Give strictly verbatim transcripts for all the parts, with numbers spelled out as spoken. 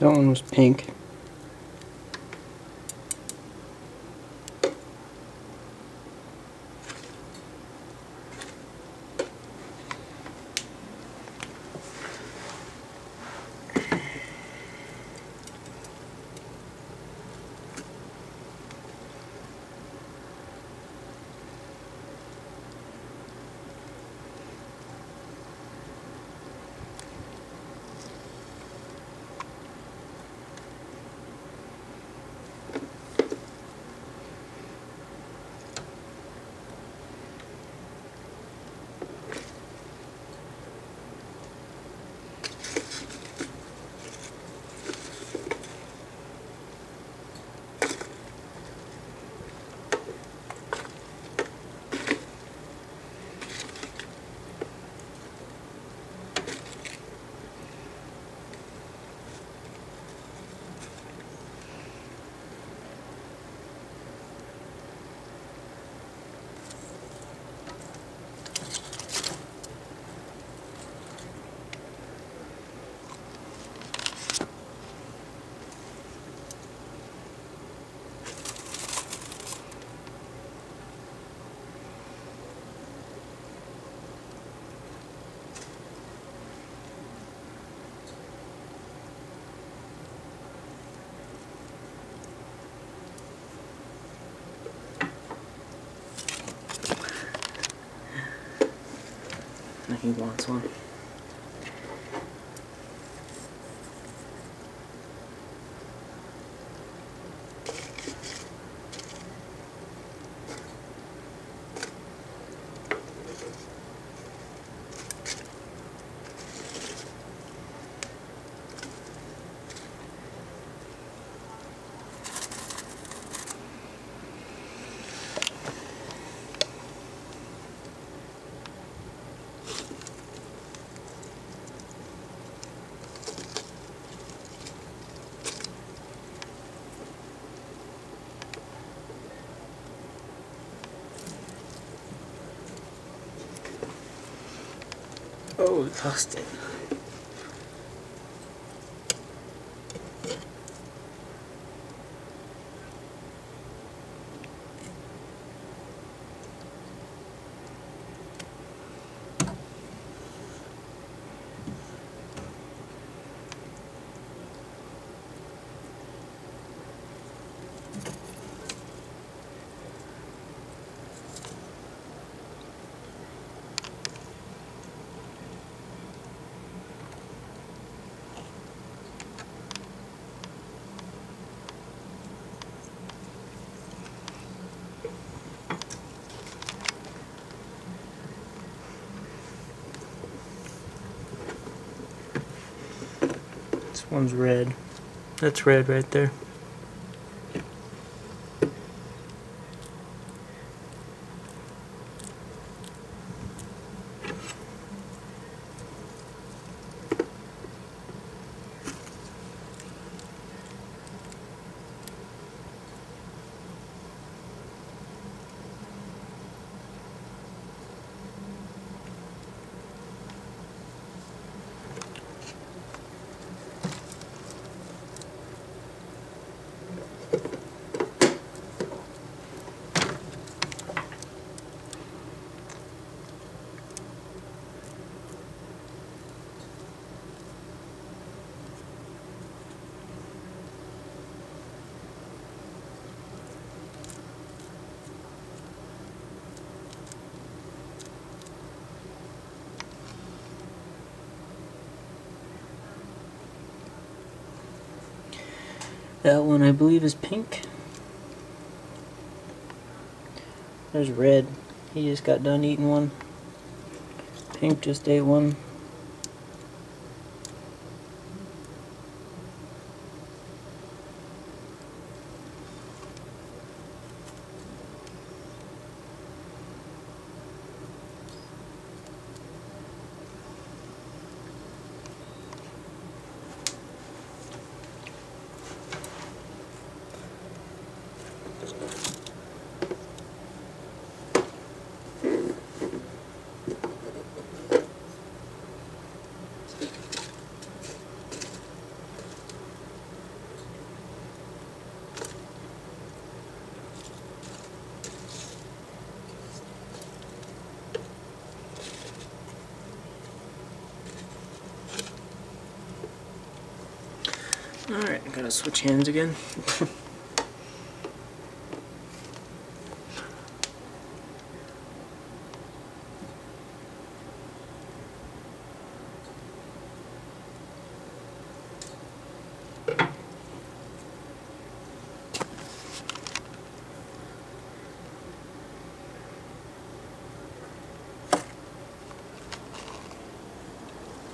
That one was pink. He wants one. Oh, we lost it. This one's red. That's red right there. That one I believe is pink. There's red. He just got done eating one. Pink just ate one. Alright, I'm gonna switch hands again.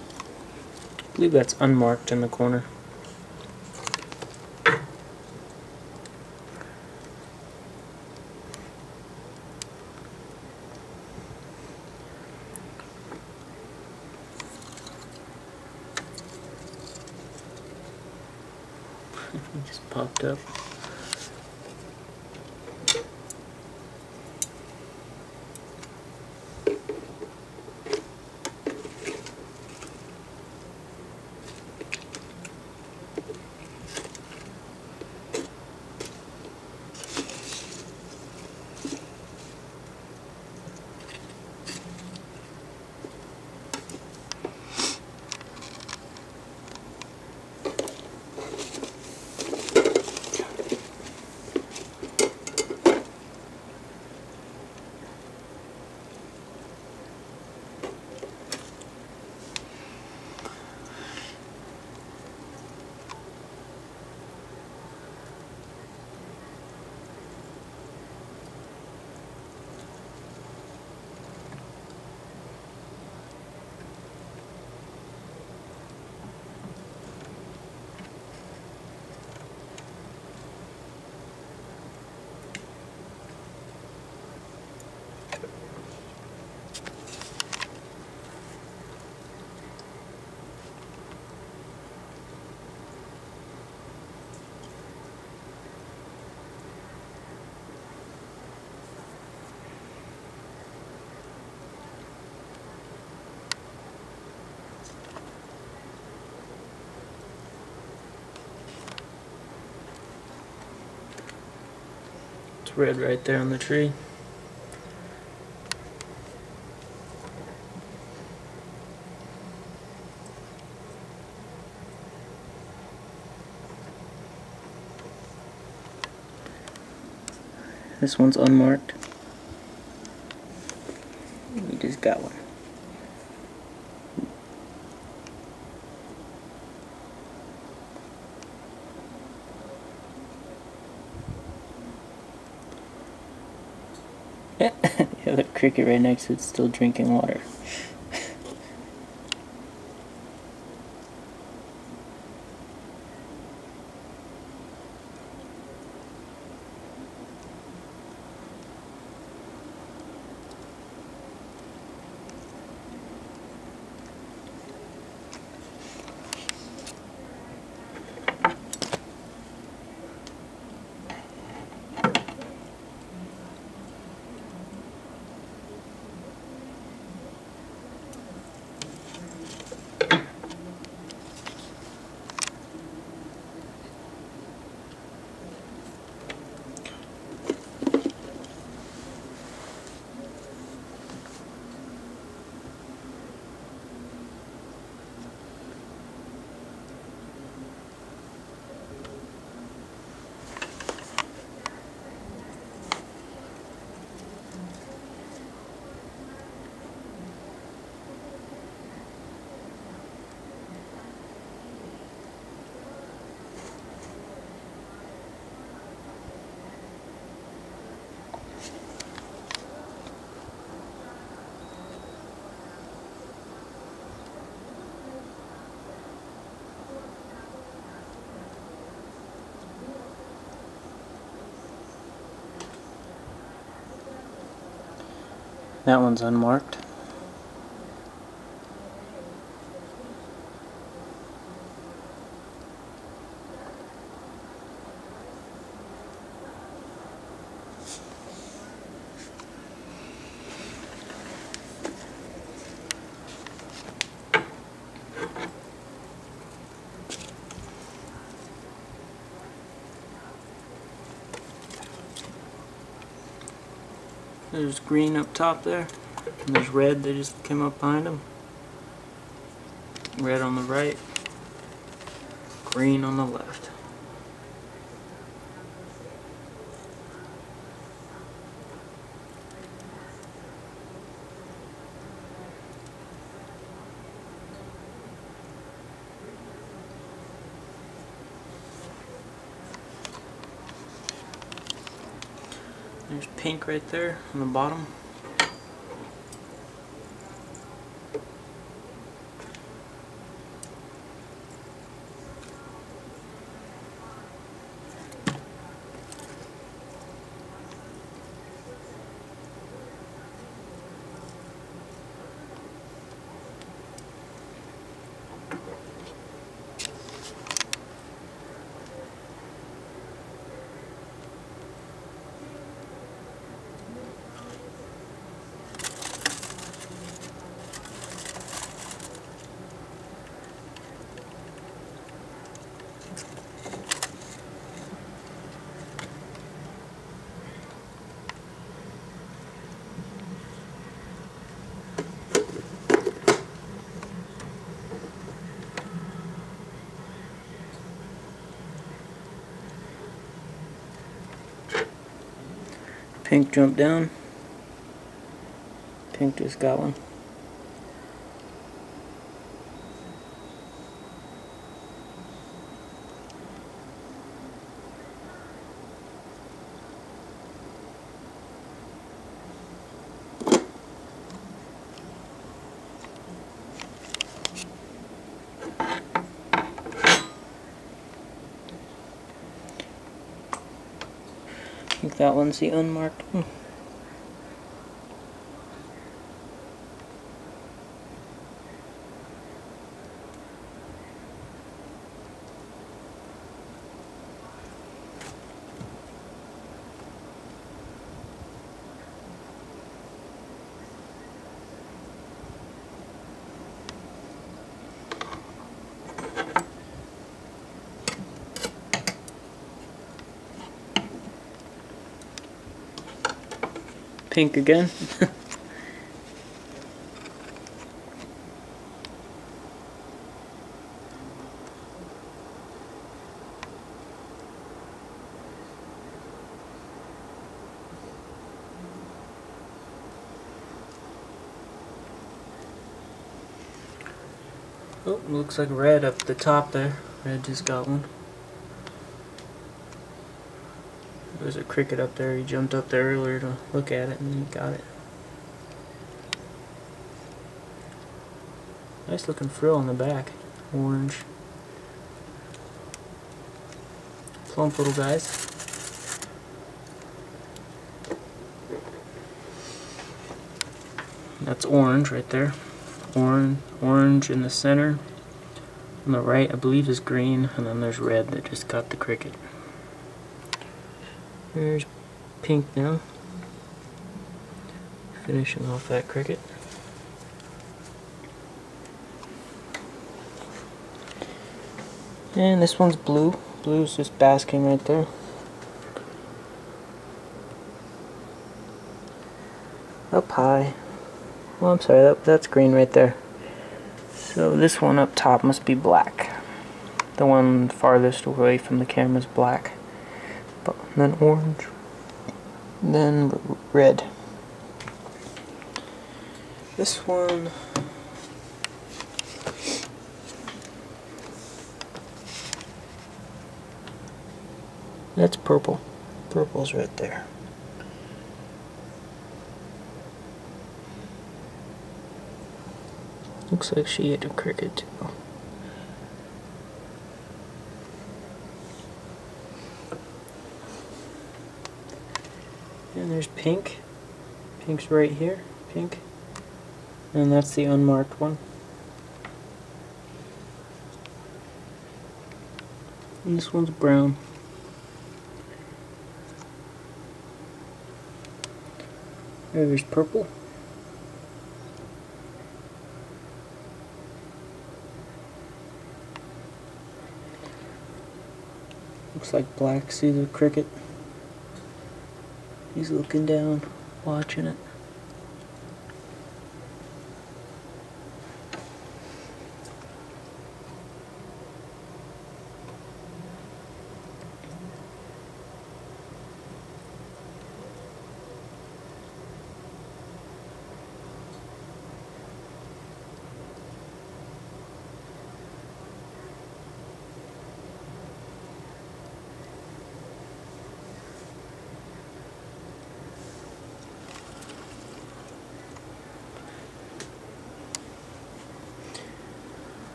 I believe that's unmarked in the corner. It just popped up. Red right there on the tree. This one's unmarked. We just got one. Yeah, the cricket right next to it's still drinking water. That one's unmarked. There's green up top there, and there's red that just came up behind them. Red on the right, green on the left. There's pink right there on the bottom. Pink jumped down. Pink just got one. I think that one's the unmarked one. Pink again. Oh, looks like red up the top there. Red just got one. There's a cricket up there. He jumped up there earlier to look at it and he got it. Nice looking frill on the back. Orange. Plump little guys. That's orange right there. Orange, orange in the center. On the right I believe is green, and then there's red that just got the cricket. There's pink now, finishing off that cricket. And this one's blue. Blue's just basking right there. Up high. Well, I'm sorry, that, that's green right there. So this one up top must be black. The one farthest away from the camera's black. Then orange, then red. This one, that's purple. Purple's right there. Looks like she ate a cricket too. And there's pink. Pink's right here. Pink. And that's the unmarked one. And this one's brown. There's purple. Looks like black. See the cricket? He's looking down, watching it.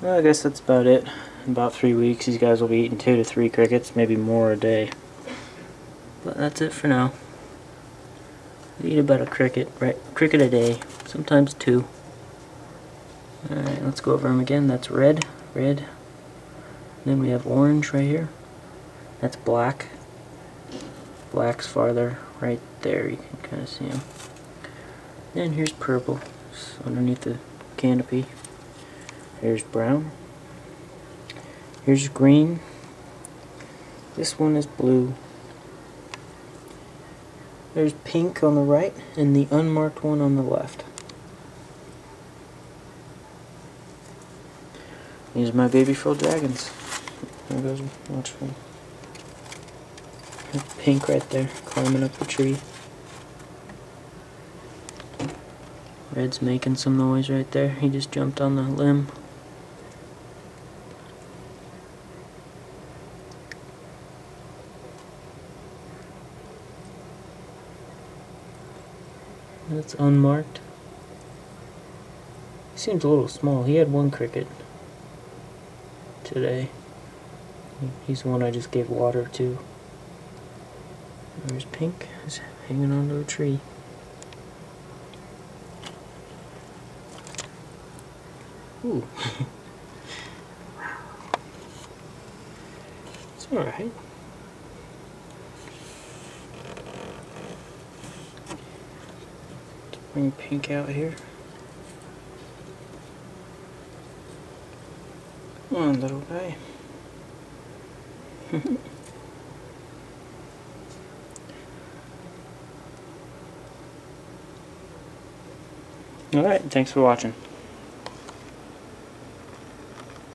Well, I guess that's about it. In about three weeks, these guys will be eating two to three crickets, maybe more a day. But that's it for now. We eat about a cricket, right? Cricket a day, sometimes two. Alright, let's go over them again. That's red, red. Then we have orange right here. That's black. Black's farther right there. You can kind of see them. Then here's purple, it's underneath the canopy. Here's brown. Here's green. This one is blue. There's pink on the right and the unmarked one on the left. These are my baby-filled dragons. There goes watch one. Pink right there, climbing up the tree. Red's making some noise right there. He just jumped on the limb. That's unmarked. He seems a little small. He had one cricket today. He's the one I just gave water to. There's pink. He's hanging onto a tree. Ooh. It's alright. Bring pink out here. One little guy. Alright, thanks for watching.